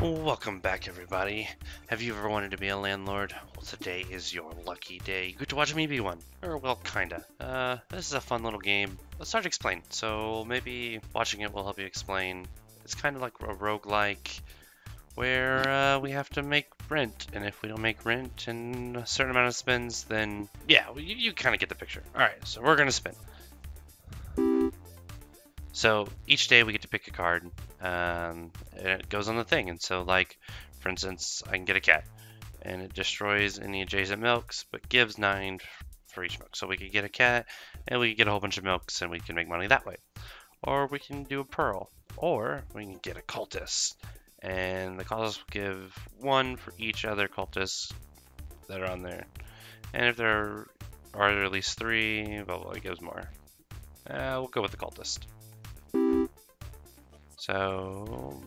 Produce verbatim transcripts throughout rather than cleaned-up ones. Welcome back, everybody. Have you ever wanted to be a landlord? Well, today is your lucky day. You get to watch me be one. Or, well, kinda. Uh, this is a fun little game. Let's start to explain. So maybe watching it will help you explain. It's kind of like a roguelike where uh, we have to make rent, and if we don't make rent in a certain amount of spins, then yeah, you, you kind of get the picture. All right, so we're gonna spin. So each day we get to pick a card, um, and it goes on the thing. And so, like, for instance, I can get a cat, and it destroys any adjacent milks, but gives nine for each milk. So we could get a cat, and we could get a whole bunch of milks, and we can make money that way. Or we can do a pearl, or we can get a cultist, and the cultists will give one for each other cultists that are on there. And if there are at least three, well, it gives more. Uh, we'll go with the cultist. So,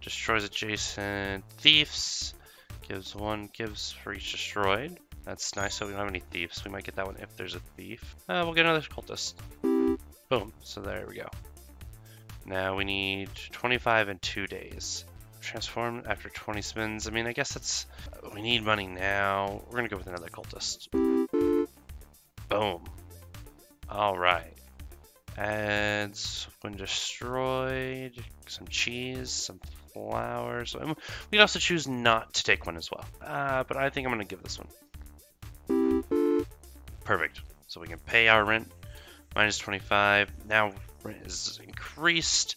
destroys adjacent thieves, gives one, gives for each destroyed. That's nice, so we don't have any thieves. We might get that one if there's a thief. Uh, we'll get another cultist. Boom, so there we go. Now we need twenty-five in two days. Transform after twenty spins. I mean, I guess that's, we need money now. We're gonna go with another cultist. Boom. All right. Adds, when destroyed, some cheese, some flowers. We can also choose not to take one as well, uh, but I think I'm going to give this one. Perfect. So we can pay our rent, minus twenty-five. Now rent is increased.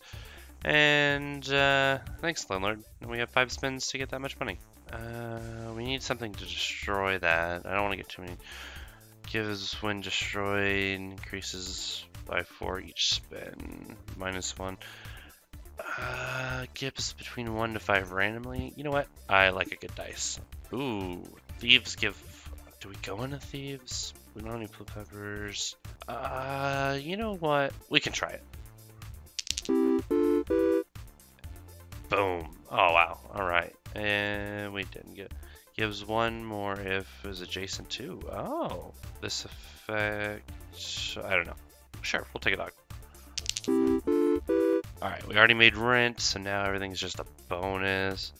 And uh, thanks, landlord. We have five spins to get that much money. Uh, we need something to destroy that. I don't want to get too many. Gives when destroyed, increases by four each spin, minus one. Uh, gives between one to five randomly. You know what? I like a good dice. Ooh, thieves give. Do we go into thieves? We don't need blue peppers. Uh, you know what? We can try it. Boom. Oh wow. All right, and we didn't get. Gives one more if it's adjacent to. Oh, this effect. I don't know. Sure, we'll take a dog. Alright, we already made rent, so now everything's just a bonus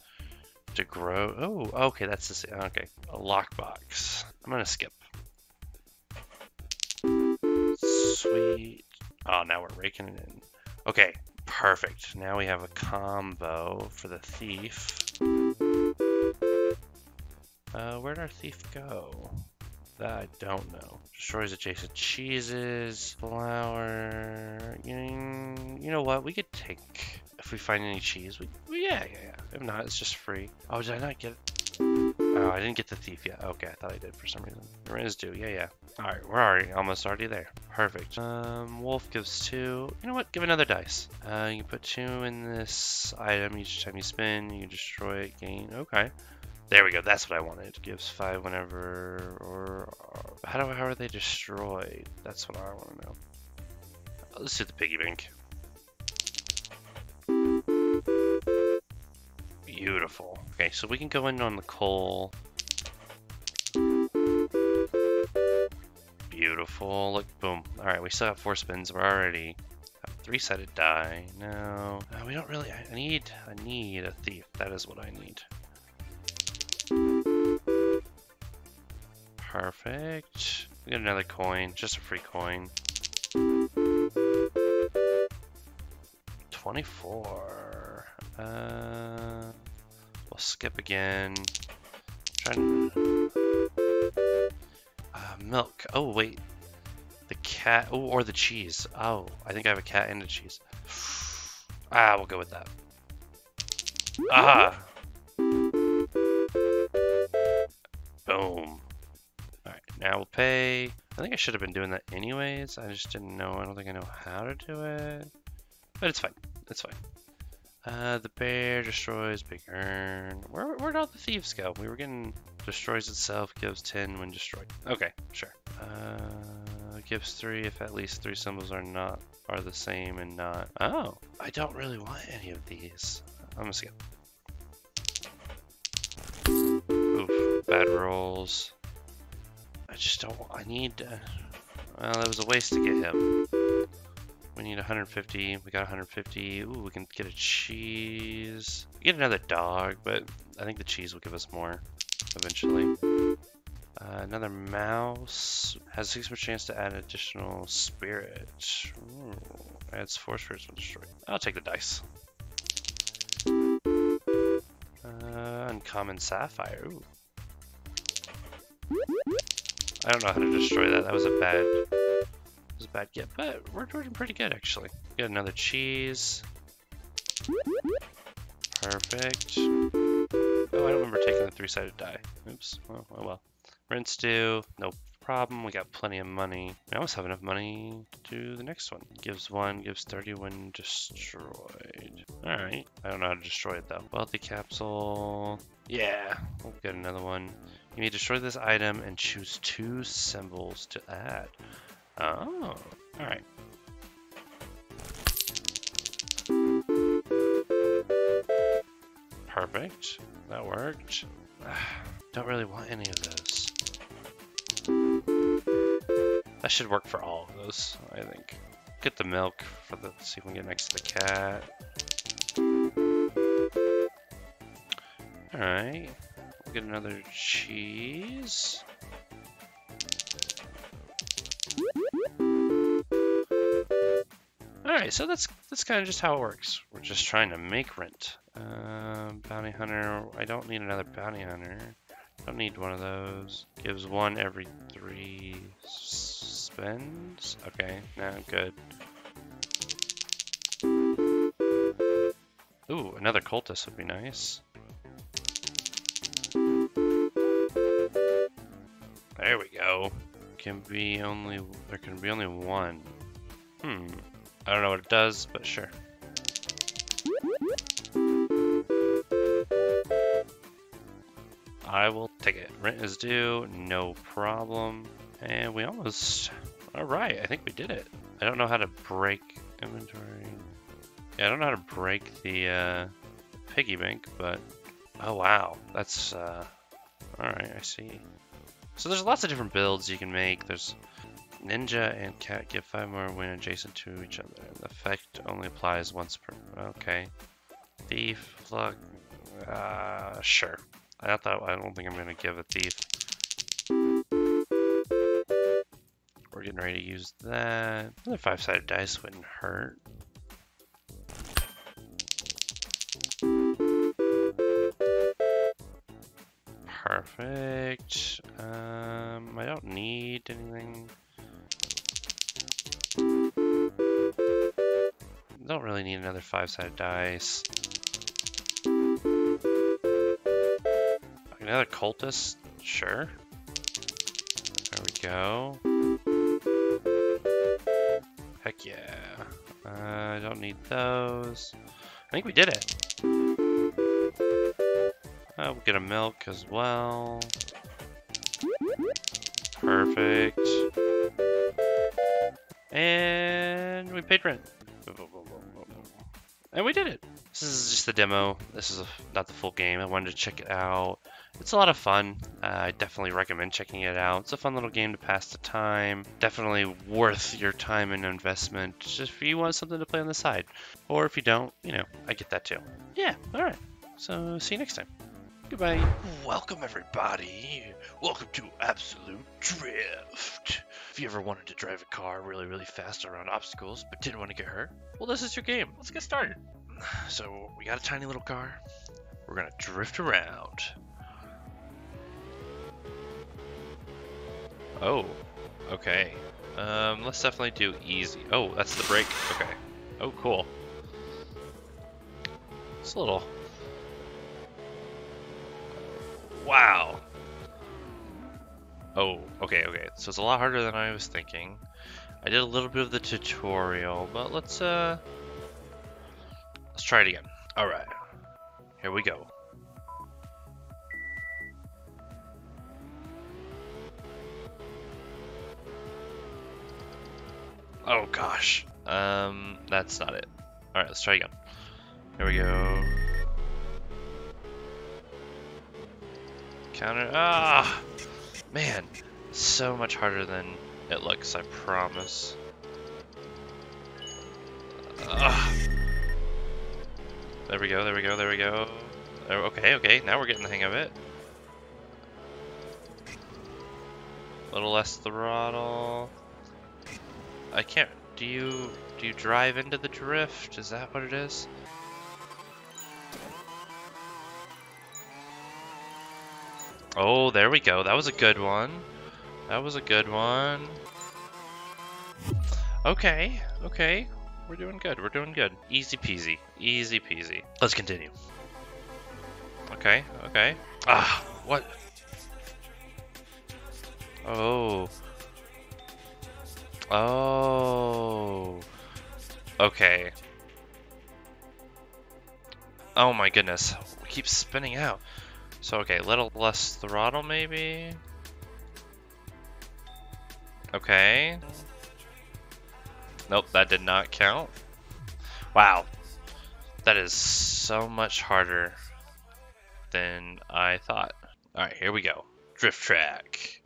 to grow. Oh, okay, that's the same. Okay, a lockbox. I'm gonna skip. Sweet. Oh, now we're raking it in. Okay, perfect. Now we have a combo for the thief. Uh, where'd our thief go? I don't know. Destroys adjacent cheeses, flour. You know what? We could take, if we find any cheese, we, we yeah, yeah, yeah. If not, it's just free. Oh, did I not get it? Oh, I didn't get the thief yet. Okay, I thought I did for some reason. Rent is due. Yeah, yeah. All right, we're already almost already there. Perfect. Um, wolf gives two. You know what? Give another dice. Uh, you can put two in this item each time you spin. You destroy it, gain. Okay. There we go, that's what I wanted. Gives five whenever, or, or how do how are they destroyed? That's what I want to know. Let's do the piggy bank. Beautiful. Okay, so we can go in on the coal. Beautiful, look, boom. All right, we still have four spins. We're already three-sided die. No, no, we don't really, I need, I need a thief. That is what I need. Perfect. We got another coin, just a free coin. twenty-four. Uh, we'll skip again. Try to... uh, milk. Oh, wait. The cat. Oh, or the cheese. Oh, I think I have a cat and a cheese. Ah, we'll go with that. Ah! Boom. Now we'll pay. I think I should have been doing that anyways. I just didn't know. I don't think I know how to do it. But it's fine. It's fine. Uh, the bear destroys big urn. Where, where'd all the thieves go? We were getting destroys itself, gives ten when destroyed. Okay, sure. Uh, gives three if at least three symbols are not are the same and not. Oh, I don't really want any of these. I'm gonna skip. Oof, bad rolls. I just don't, I need, uh, well, it was a waste to get him. We need one hundred fifty. We got one hundred fifty. Ooh, we can get a cheese. We get another dog, but I think the cheese will give us more eventually. Uh, another mouse has six percent chance to add an additional spirit. Ooh, adds four spirits when destroyed. I'll take the dice. Uh, uncommon sapphire. Ooh. I don't know how to destroy that. That was a bad, that was a bad get, but we're doing pretty good actually. Get another cheese. Perfect. Oh, I don't remember taking the three-sided die. Oops. Oh, oh well. Rent's due. No problem. We got plenty of money. I almost have enough money to do the next one. Gives one. Gives thirty-one. Destroyed. All right. I don't know how to destroy it though. Wealthy capsule. Yeah. We'll get another one. You may destroy this item and choose two symbols to add. Oh, all right. Perfect. That worked. Don't really want any of those. That should work for all of those, I think. Get the milk for the. Let's see if we can get next to the cat. All right. Get another cheese. Alright, so that's that's kind of just how it works. We're just trying to make rent. Uh, bounty hunter. I don't need another bounty hunter. Don't need one of those. Gives one every three spins. Okay, now I'm good. Ooh, another cultist would be nice. There we go. Can be only there can be only one. Hmm. I don't know what it does, but sure. I will take it. Rent is due, no problem. And we almost all right, I think we did it. I don't know how to break inventory. Yeah, I don't know how to break the uh piggy bank, but oh wow. That's uh all right, I see. So there's lots of different builds you can make. There's ninja and cat give five more when adjacent to each other. The effect only applies once per. Okay. Thief, luck. Uh, sure. I thought I don't think I'm gonna give a thief. We're getting ready to use that. Another five-sided dice wouldn't hurt. Perfect. Um, I don't need anything. Don't really need another five-sided dice. Another cultist? Sure. There we go. Heck yeah. Uh, I don't need those. I think we did it. Uh, we'll get a milk as well. Perfect. And we paid rent. And we did it. This is just the demo. This is a, not the full game. I wanted to check it out. It's a lot of fun. Uh, I definitely recommend checking it out. It's a fun little game to pass the time. Definitely worth your time and investment if you want something to play on the side. Or if you don't, you know, I get that too. Yeah, all right. So see you next time. Goodbye. Welcome everybody. Welcome to Absolute Drift. If you ever wanted to drive a car really, really fast around obstacles, but didn't want to get hurt, well, this is your game. Let's get started. So we got a tiny little car. We're gonna drift around. Oh, okay. Um, let's definitely do easy. Oh, that's the brake. Okay. Oh, cool. It's a little. Wow. Oh, okay, okay. So it's a lot harder than I was thinking. I did a little bit of the tutorial, but let's uh let's try it again. All right. Here we go. Oh gosh. Um that's not it. All right, let's try it again. Here we go. Counter. Ah, man, so much harder than it looks, I promise. There we go, there we go, there we go. Oh, okay, okay, now we're getting the hang of it. A little less throttle. I can't, do you, do you drive into the drift? Is that what it is? Oh, there we go, that was a good one. That was a good one. Okay, okay. We're doing good, we're doing good. Easy peasy, easy peasy. Let's continue. Okay, okay. Ah, what? Oh. Oh. Okay. Oh my goodness, we keep spinning out. So okay, a little less throttle maybe? Okay. Nope, that did not count. Wow. That is so much harder than I thought. All right, here we go. Drift track.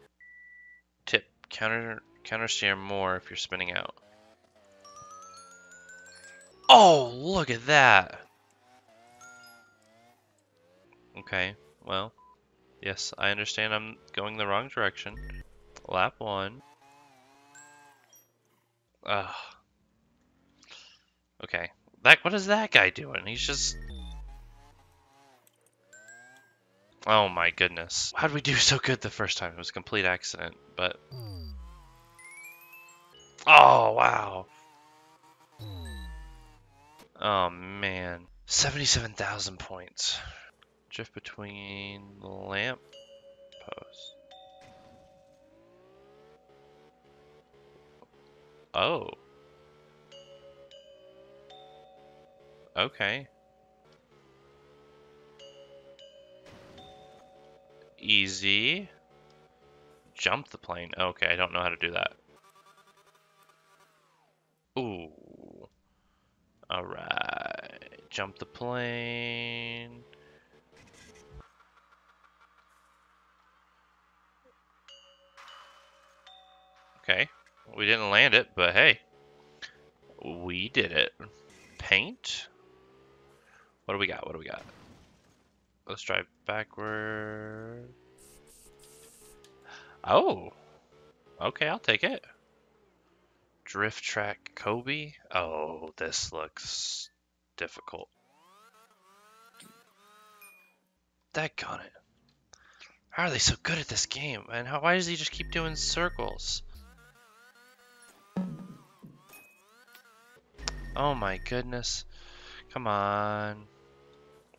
Tip, counter counter steer more if you're spinning out. Oh, look at that. Okay, well, yes, I understand I'm going the wrong direction. Lap one. Ugh. Okay. That, what is that guy doing? He's just... Oh my goodness. How'd we do so good the first time? It was a complete accident, but... Oh, wow. Oh, man. seventy-seven thousand points. Drift between the lamp posts. Oh. Okay. Easy. Jump the plane. Okay, I don't know how to do that. Ooh. Alright. Jump the plane. Okay. We didn't land it, but hey, we did it. Paint? What do we got? What do we got? Let's drive backward. Oh, okay, I'll take it. Drift track Kobe? Oh, this looks difficult. Daggone it. How are they so good at this game? And how, why does he just keep doing circles? Oh my goodness. Come on.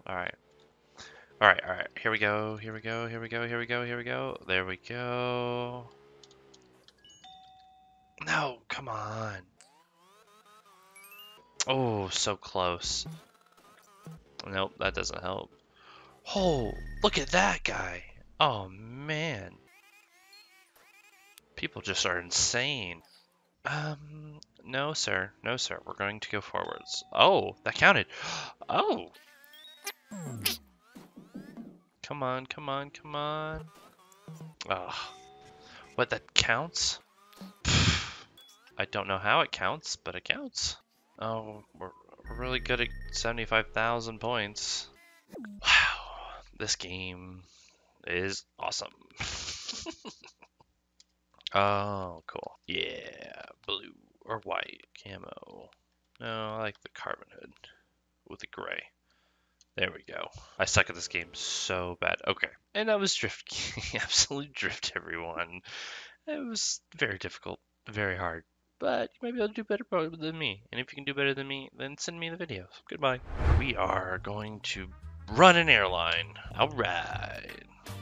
Alright. Alright, alright. Here we go. Here we go. Here we go. Here we go. Here we go. There we go. No, come on. Oh, so close. Nope, that doesn't help. Oh, look at that guy. Oh man. People just are insane. Um No, sir. No, sir. We're going to go forwards. Oh, that counted. Oh. Come on, come on, come on. Ah. What, that counts? I don't know how it counts, but it counts. Oh, we're, we're really good at seventy-five thousand points. Wow. This game is awesome. Oh, cool. Yeah, blue. Or white camo. No, I like the carbon hood with the gray. There we go. I suck at this game so bad. Okay, and that was Drift. Absolute Drift, everyone. It was very difficult, very hard, but you might be able to do better probably than me. And if you can do better than me, then send me the videos. Goodbye. We are going to run an airline. All right.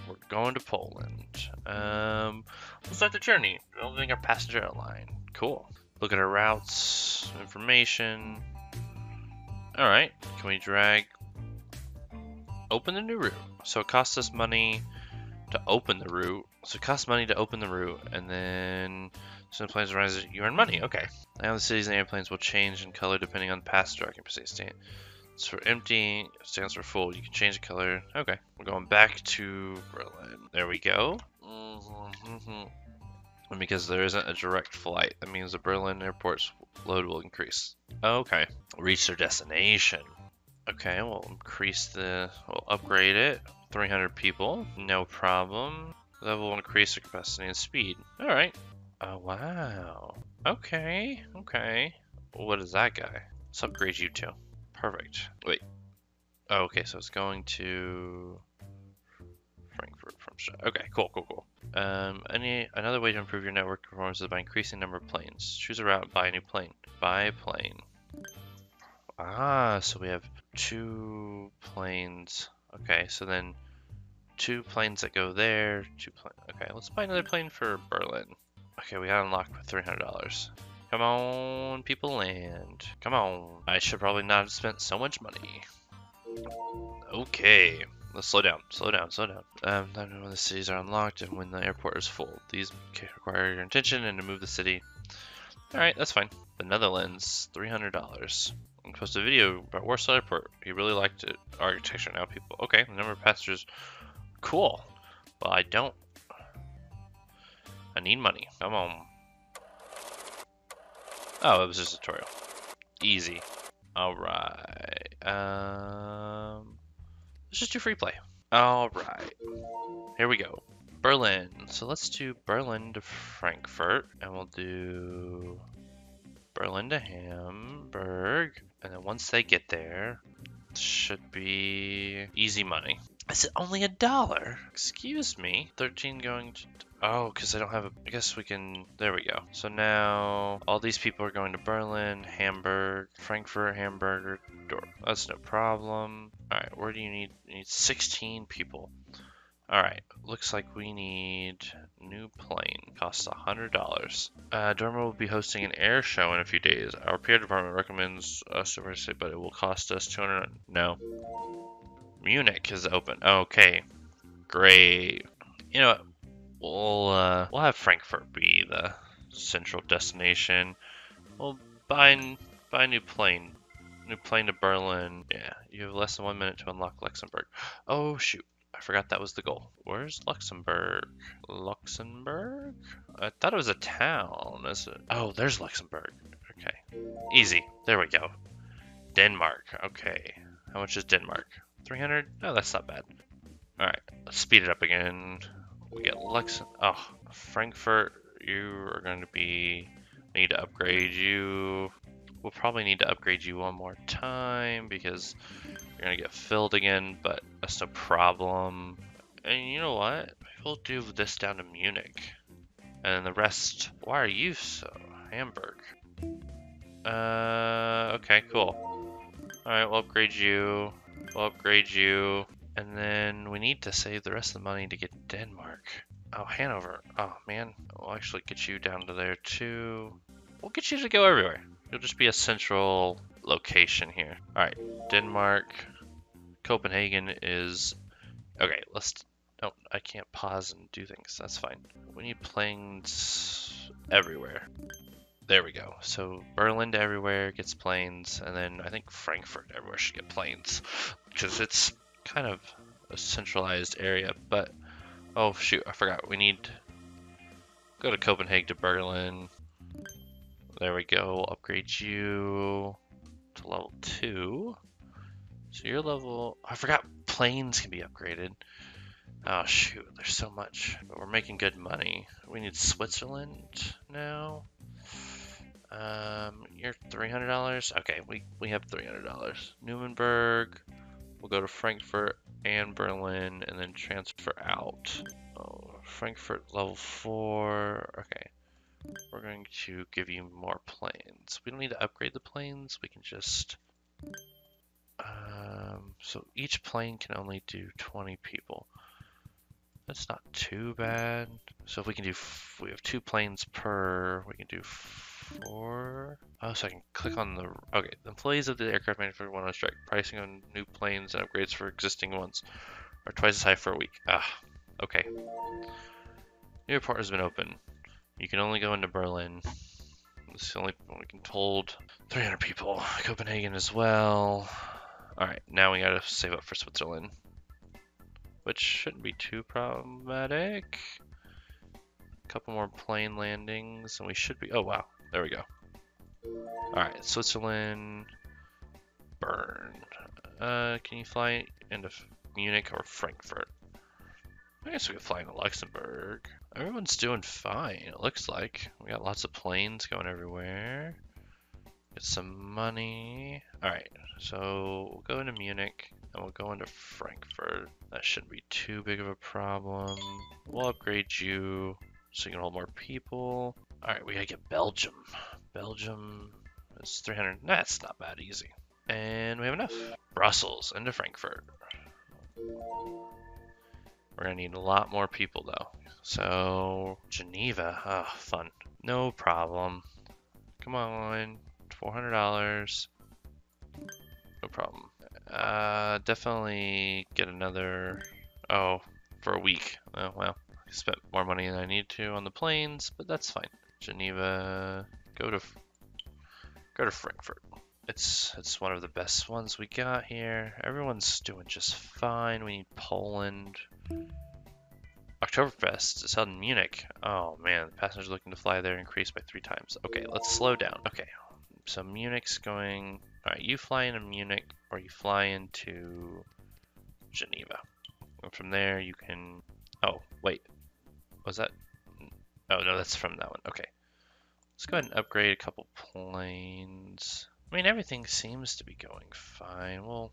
We're going to Poland. Um, we'll start the journey. Building our passenger airline. Cool. Look at our routes, information. All right, can we drag? Open the new route. So it costs us money to open the route. So it costs money to open the route, and then so the planes arise, you earn money. Okay. Now the cities and airplanes will change in color depending on the passenger occupancy. Stands for empty, stands for full. You can change the color. Okay. We're going back to Berlin. There we go. Mm-hmm. And because there isn't a direct flight, that means the Berlin airport's load will increase. Okay. Reach their destination. Okay, we'll increase the, we'll upgrade it. three hundred people, no problem. That will increase the capacity and speed. All right. Oh, wow. Okay, okay. What is that guy? Let's upgrade you two. Perfect. Wait. Oh, okay, so it's going to Frankfurt from Shot. Okay, cool, cool, cool. Um, any another way to improve your network performance is by increasing the number of planes. Choose a route, buy a new plane. Buy plane. Ah, so we have two planes. Okay, so then two planes that go there, two planes. Okay, let's buy another plane for Berlin. Okay, we got unlocked with three hundred dollars. Come on, people, land. Come on. I should probably not have spent so much money. Okay, let's slow down, slow down, slow down. Um, let me know when the cities are unlocked and when the airport is full. These require your attention and to move the city. All right, that's fine. The Netherlands, three hundred dollars. I posted a video about Warsaw Airport. He really liked it. Architecture now, people. Okay, the number of passengers. Cool. Well, I don't. I need money. Come on. Oh, it was just a tutorial. Easy. All right. Um, let's just do free play. All right. Here we go. Berlin. So let's do Berlin to Frankfurt, and we'll do Berlin to Hamburg. And then once they get there, it should be easy money. Is it only a dollar? Excuse me. thirteen going to... Oh, because I don't have a... I guess we can... There we go. So now all these people are going to Berlin, Hamburg, Frankfurt, Hamburger, Dortmund. That's no problem. All right, where do you need... You need sixteen people. All right, looks like we need a new plane. Costs one hundred dollars. Uh, Dortmund will be hosting an air show in a few days. Our P R department recommends us to participate, but it will cost us two hundred dollars. No. Munich is open. Okay, great. You know what? We'll, uh, we'll have Frankfurt be the central destination. We'll buy, buy a new plane. New plane to Berlin. Yeah, you have less than one minute to unlock Luxembourg. Oh, shoot. I forgot that was the goal. Where's Luxembourg? Luxembourg? I thought it was a town. Is it? Oh, there's Luxembourg. Okay. Easy. There we go. Denmark. Okay. How much is Denmark? three hundred? No, that's not bad. All right. Let's speed it up again. We get Luxembourg. Oh, Frankfurt. You are going to be... Need to upgrade you. We'll probably need to upgrade you one more time because... You're gonna get filled again, but that's no problem. And you know what? We'll do this down to Munich. And the rest, why are you so Hamburg? Uh, okay, cool. All right, we'll upgrade you. We'll upgrade you. And then we need to save the rest of the money to get Denmark. Oh, Hanover. Oh, man. We'll actually get you down to there too. We'll get you to go everywhere. You'll just be a central location here. All right, Denmark, Copenhagen is, okay, let's, no, I can't pause and do things, that's fine. We need planes everywhere. There we go. So Berlin to everywhere gets planes, and then I think Frankfurt everywhere should get planes, because it's kind of a centralized area, but, oh shoot, I forgot, we need, go to Copenhagen to Berlin. There we go, upgrade you to level two. So your level, I forgot planes can be upgraded. Oh shoot, there's so much, but we're making good money. We need Switzerland now. Um, you're three hundred dollars, okay, we, we have three hundred dollars. Nuremberg, we'll go to Frankfurt and Berlin and then transfer out. Oh, Frankfurt level four, okay. We're going to give you more planes. We don't need to upgrade the planes. We can just... Um, so each plane can only do twenty people. That's not too bad. So if we can do... F we have two planes per... We can do four... Oh, so I can click on the... Okay, the employees of the aircraft manufacturer went on strike. Pricing on new planes and upgrades for existing ones are twice as high for a week. Ah, okay. New airport has been open. You can only go into Berlin. It's the only one we can hold. three hundred people. Copenhagen as well. All right, now we gotta save up for Switzerland, which shouldn't be too problematic. A couple more plane landings and we should be, oh wow, there we go. All right, Switzerland, Bern. Uh, can you fly into Munich or Frankfurt? I guess we could fly into Luxembourg. Everyone's doing fine, it looks like. We got lots of planes going everywhere. Get some money. Alright, so we'll go into Munich and we'll go into Frankfurt. That shouldn't be too big of a problem. We'll upgrade you so you can hold more people. Alright, we gotta get Belgium. Belgium is three hundred. That's not bad, easy. And we have enough. Brussels into Frankfurt. We're gonna need a lot more people though. So Geneva, ah, oh, fun. No problem. Come on, four hundred dollars. No problem. Uh, definitely get another. Oh, for a week. Oh well, I spent more money than I need to on the planes, but that's fine. Geneva, go to go to Frankfurt. It's it's one of the best ones we got here. Everyone's doing just fine. We need Poland. Oktoberfest is held in Munich. Oh man, the passengers looking to fly there increased by three times. Okay, let's slow down. Okay, so Munich's going. All right, you fly into Munich or you fly into Geneva. And from there you can. Oh wait, was that? Oh no, that's from that one. Okay, let's go ahead and upgrade a couple planes. I mean, everything seems to be going fine. Well,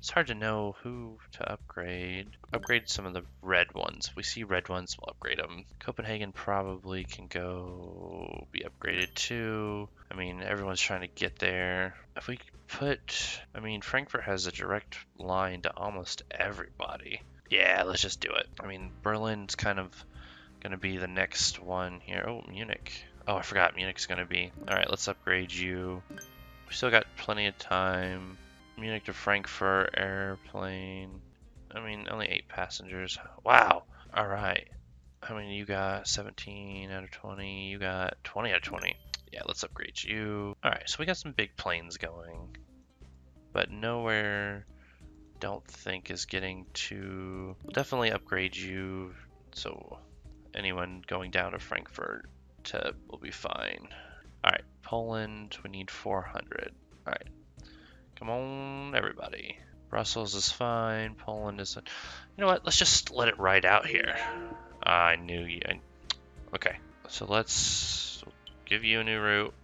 it's hard to know who to upgrade. Upgrade some of the red ones. If we see red ones, we'll upgrade them. Copenhagen probably can go be upgraded too. I mean, everyone's trying to get there. If we put, I mean, Frankfurt has a direct line to almost everybody. Yeah, let's just do it. I mean, Berlin's kind of gonna be the next one here. Oh, Munich. Oh, I forgot Munich's gonna be. All right, let's upgrade you. We still got plenty of time. Munich to Frankfurt airplane. I mean, only eight passengers. Wow. All right. I mean, you got seventeen out of twenty. You got twenty out of twenty. Yeah, let's upgrade you. All right, so we got some big planes going, but nowhere don't think is getting to. We'll definitely upgrade you. So anyone going down to Frankfurt tip will be fine. All right, Poland, we need four hundred. All right, come on, everybody. Brussels is fine. Poland isn't. You know what? Let's just let it ride out here. Uh, I knew you. I... Okay, so let's give you a new route.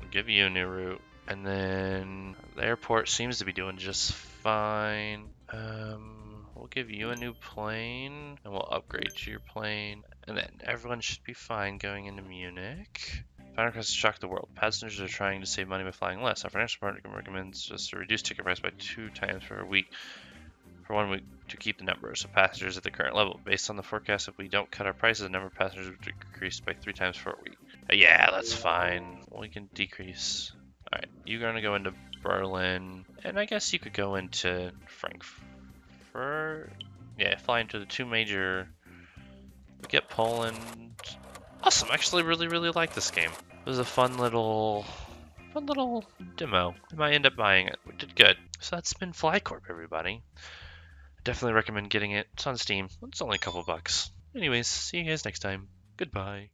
We'll give you a new route, and then the airport seems to be doing just fine. Um, we'll give you a new plane, and we'll upgrade to your plane. And then everyone should be fine going into Munich. Final request to shock the world. Passengers are trying to save money by flying less. Our financial partner recommends us to reduce ticket price by two times for a week. For one week to keep the numbers of passengers at the current level. Based on the forecast, if we don't cut our prices, the number of passengers would decrease by three times for a week. Yeah, that's fine. We can decrease. All right, you're going to go into Berlin. And I guess you could go into Frankfurt. Yeah, fly into the two major... We get Poland. Awesome, I actually really, really like this game. It was a fun little, fun little demo. I might end up buying it. We did good. So that's been Fly Corp, everybody. I definitely recommend getting it. It's on Steam. It's only a couple bucks. Anyways, see you guys next time. Goodbye.